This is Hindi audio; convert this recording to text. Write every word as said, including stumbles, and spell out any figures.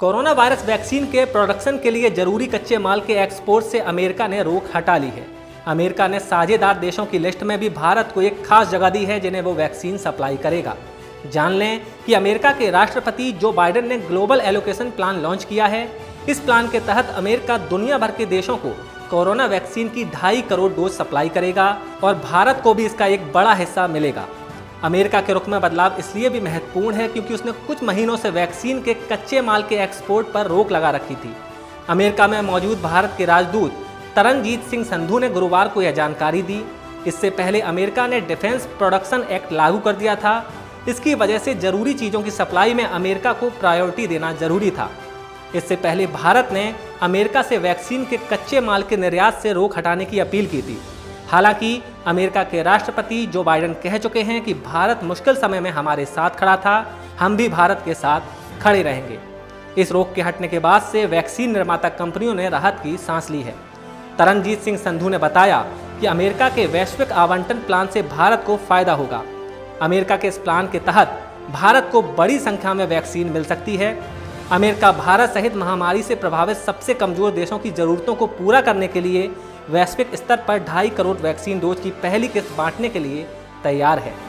कोरोना वायरस वैक्सीन के प्रोडक्शन के लिए जरूरी कच्चे माल के एक्सपोर्ट से अमेरिका ने रोक हटा ली है। अमेरिका ने साझेदार देशों की लिस्ट में भी भारत को एक खास जगह दी है जिन्हें वो वैक्सीन सप्लाई करेगा। जान लें कि अमेरिका के राष्ट्रपति जो बाइडेन ने ग्लोबल एलोकेशन प्लान लॉन्च किया है। इस प्लान के तहत अमेरिका दुनिया भर के देशों को कोरोना वैक्सीन की ढाई करोड़ डोज सप्लाई करेगा और भारत को भी इसका एक बड़ा हिस्सा मिलेगा। अमेरिका के रुख में बदलाव इसलिए भी महत्वपूर्ण है क्योंकि उसने कुछ महीनों से वैक्सीन के कच्चे माल के एक्सपोर्ट पर रोक लगा रखी थी। अमेरिका में मौजूद भारत के राजदूत तरणजीत सिंह संधू ने गुरुवार को यह जानकारी दी। इससे पहले अमेरिका ने डिफेंस प्रोडक्शन एक्ट लागू कर दिया था। इसकी वजह से जरूरी चीज़ों की सप्लाई में अमेरिका को प्रायोरिटी देना जरूरी था। इससे पहले भारत ने अमेरिका से वैक्सीन के कच्चे माल के निर्यात से रोक हटाने की अपील की थी। हालांकि अमेरिका के राष्ट्रपति जो बाइडेन कह चुके हैं कि भारत मुश्किल समय में हमारे साथ खड़ा था, हम भी भारत के साथ खड़े रहेंगे। इस रोक के हटने के बाद से वैक्सीन निर्माता कंपनियों ने राहत की सांस ली है। तरणजीत सिंह संधू ने बताया कि अमेरिका के वैश्विक आवंटन प्लान से भारत को फायदा होगा। अमेरिका के इस प्लान के तहत भारत को बड़ी संख्या में वैक्सीन मिल सकती है। अमेरिका भारत सहित महामारी से प्रभावित सबसे कमजोर देशों की ज़रूरतों को पूरा करने के लिए वैश्विक स्तर पर ढाई करोड़ वैक्सीन डोज की पहली किस्त बांटने के लिए तैयार है।